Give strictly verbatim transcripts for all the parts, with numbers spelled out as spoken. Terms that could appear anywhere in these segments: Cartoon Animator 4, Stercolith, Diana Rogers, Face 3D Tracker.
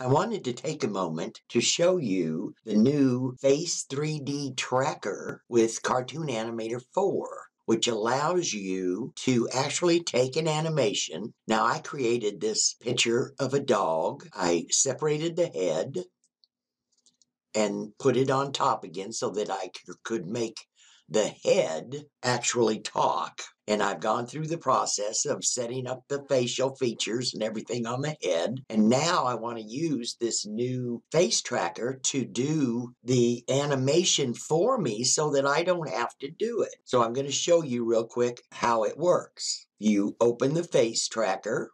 I wanted to take a moment to show you the new Face three D Tracker with Cartoon Animator four, which allows you to actually take an animation. Now, I created this picture of a dog. I separated the head and put it on top again so that I could make the head actually talk. And I've gone through the process of setting up the facial features and everything on the head. And now I want to use this new face tracker to do the animation for me so that I don't have to do it. So I'm going to show you real quick how it works. You open the face tracker.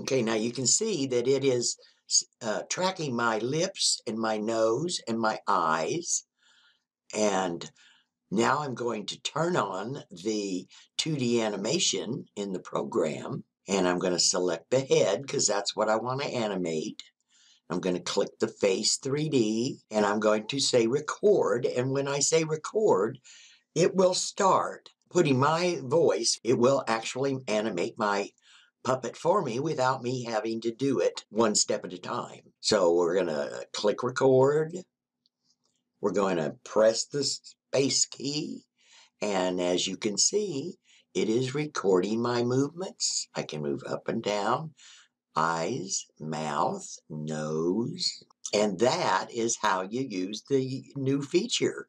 Okay, now you can see that it is uh, tracking my lips and my nose and my eyes. And now I'm going to turn on the two D animation in the program, and I'm going to select the head because that's what I want to animate. I'm going to click the Face three D, and I'm going to say record, and when I say record, it will start putting my voice. It will actually animate my puppet for me without me having to do it one step at a time. So we're going to click record. We're going to press this Space key, and as you can see, it is recording my movements. I can move up and down, eyes, mouth, nose, and that is how you use the new feature.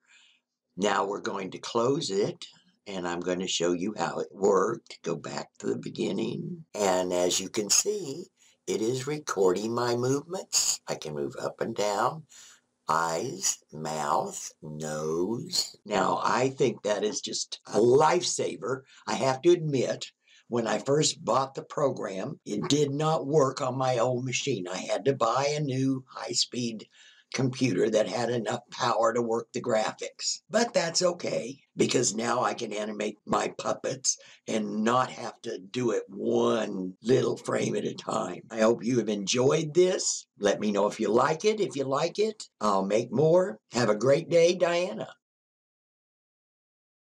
Now we're going to close it, and I'm going to show you how it worked. Go back to the beginning, and as you can see, it is recording my movements. I can move up and down, eyes, mouth, nose. Now, I think that is just a lifesaver. I have to admit, when I first bought the program, it did not work on my old machine. I had to buy a new high-speed computer that had enough power to work the graphics. But that's okay, because now I can animate my puppets and not have to do it one little frame at a time. I hope you have enjoyed this. Let me know if you like it. If you like it, I'll make more. Have a great day, Diana.